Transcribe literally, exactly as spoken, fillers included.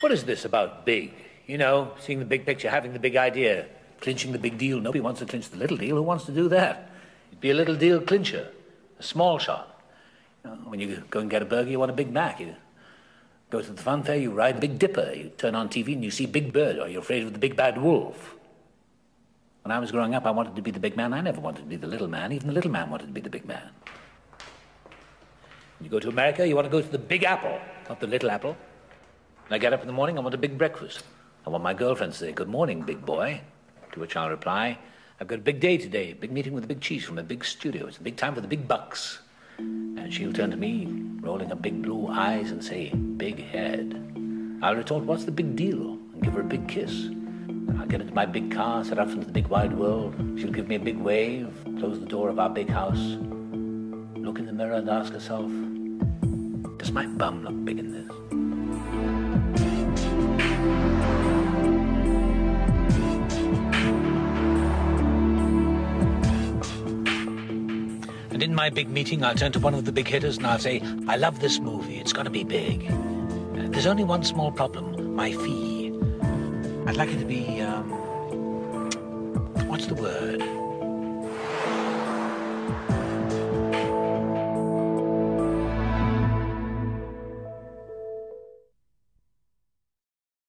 What is this about big? You know, seeing the big picture, having the big idea, clinching the big deal. Nobody wants to clinch the little deal. Who wants to do that? You'd be a little deal clincher, a small shot. You know, when you go and get a burger, you want a Big Mac. You go to the fun fair, you ride Big Dipper. You turn on T V and you see Big Bird, or you're afraid of the big bad wolf. When I was growing up, I wanted to be the big man. I never wanted to be the little man. Even the little man wanted to be the big man. You go to America, you want to go to the Big Apple, not the Little Apple. When I get up in the morning, I want a big breakfast. I want my girlfriend to say, "Good morning, big boy," to which I'll reply, "I've got a big day today, a big meeting with a big cheese from a big studio. It's a big time for the big bucks." And she'll turn to me, rolling her big blue eyes, and say, "Big head." I'll retort, "What's the big deal?" and give her a big kiss. I'll get into my big car, set off into the big wide world. She'll give me a big wave, close the door of our big house, look in the mirror and ask herself, "Does my bum look big in this?" And in my big meeting, I'll turn to one of the big hitters and I'll say, "I love this movie, it's got to be big. There's only one small problem, my fee. I'd like it to be, um, what's the word?